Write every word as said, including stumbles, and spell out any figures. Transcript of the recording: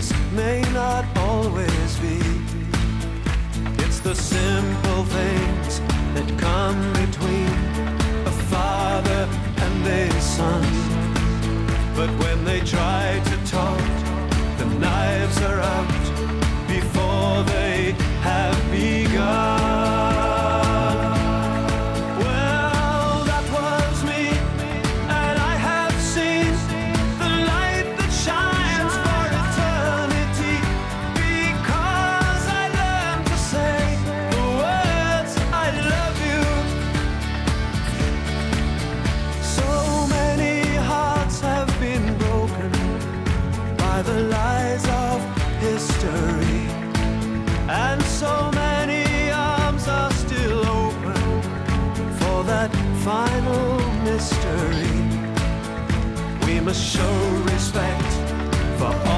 this may not always be. It's the simple things that come between a father and a son. But when they try to talk, the knives are out before they have begun. Final mystery. We must show respect for all.